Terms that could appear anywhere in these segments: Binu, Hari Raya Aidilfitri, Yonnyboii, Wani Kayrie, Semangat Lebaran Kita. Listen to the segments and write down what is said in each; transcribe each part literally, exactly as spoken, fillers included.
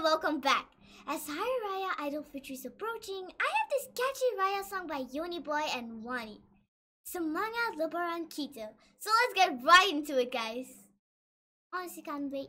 Welcome back. As Hari Raya Aidilfitri is approaching, I have this catchy Raya song by Yonnyboii and Wani, Semangat Lebaran Kita. So let's get right into it, guys. Honestly, can't wait.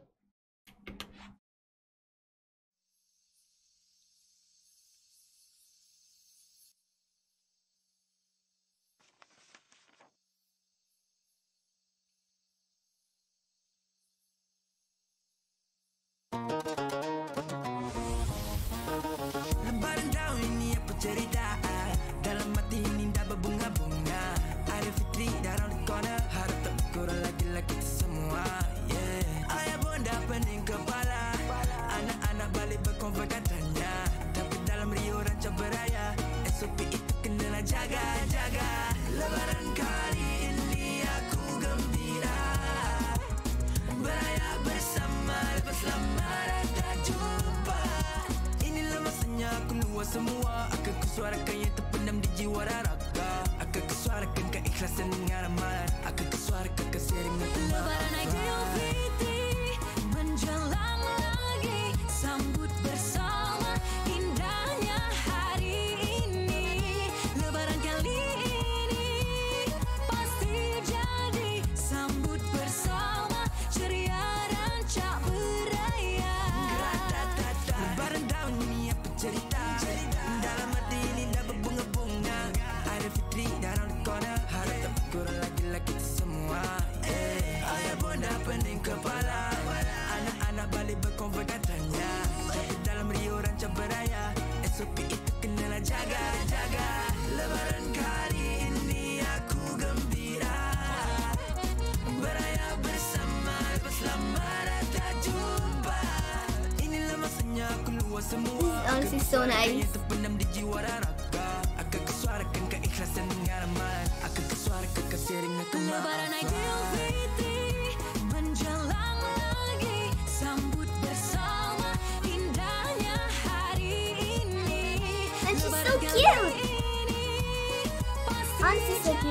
Semua akan kusuarakan yang terpendam di jiwa raga. Akan kusuarakan keikhlasan dengan amalan. Akan kusuarakan keseringan Lebaran Aidilfitri menjelang lagi, sambut bersama indahnya hari ini. Lebaran kali ini pasti jadi sambut bersama ceria dan cap beraya. Lebaran tahun ini apa cerita? This is honestly so nice. And she's so cute. Honestly, so cute.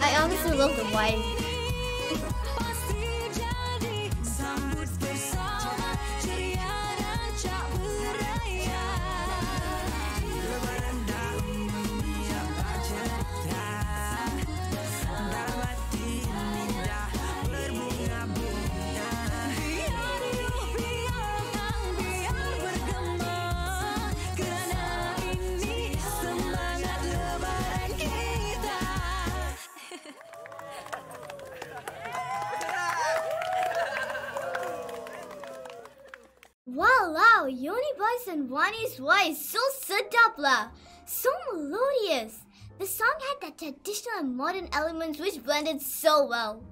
I honestly love the wine. Wow, Yonnyboii's and Wani's voice is so sedap lah, so melodious. The song had that traditional and modern elements which blended so well.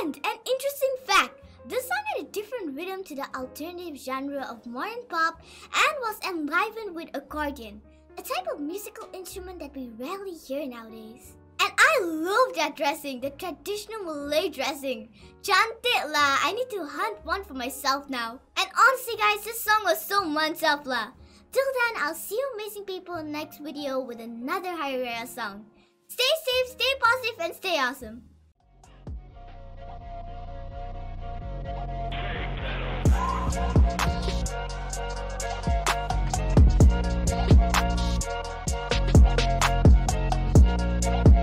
And an interesting fact, the song had a different rhythm to the alternative genre of modern pop and was enlivened with accordion, a type of musical instrument that we rarely hear nowadays. And I love that dressing, the traditional Malay dressing. Cantik lah, I need to hunt one for myself now. And honestly guys, this song was so mantap lah. Till then, I'll see you amazing people in the next video with another Hari Raya song. Stay safe, stay positive, and stay awesome.